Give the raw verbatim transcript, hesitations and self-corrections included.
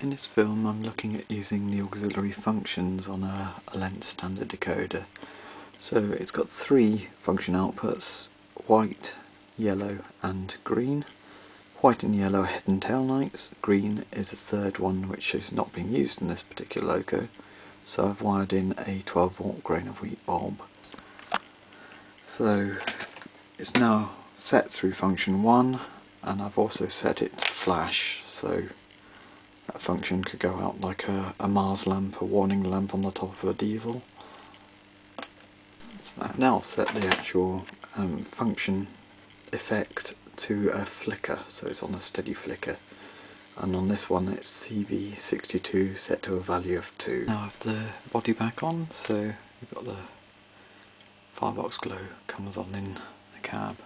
In this film I'm looking at using the auxiliary functions on a, a length standard decoder. So it's got three function outputs: white, yellow and green. White and yellow are head and tail lights, green is a third one which is not being used in this particular loco, so I've wired in a twelve volt grain of wheat bulb. So it's now set through function one, and I've also set it to flash, so that function could go out like a, a Mars lamp, a warning lamp on the top of a diesel. So I've now set the actual um, function effect to a flicker, so it's on a steady flicker. And on this one it's C V sixty-two set to a value of two. Now I have the body back on, so we've got the firebox glow comes on in the cab.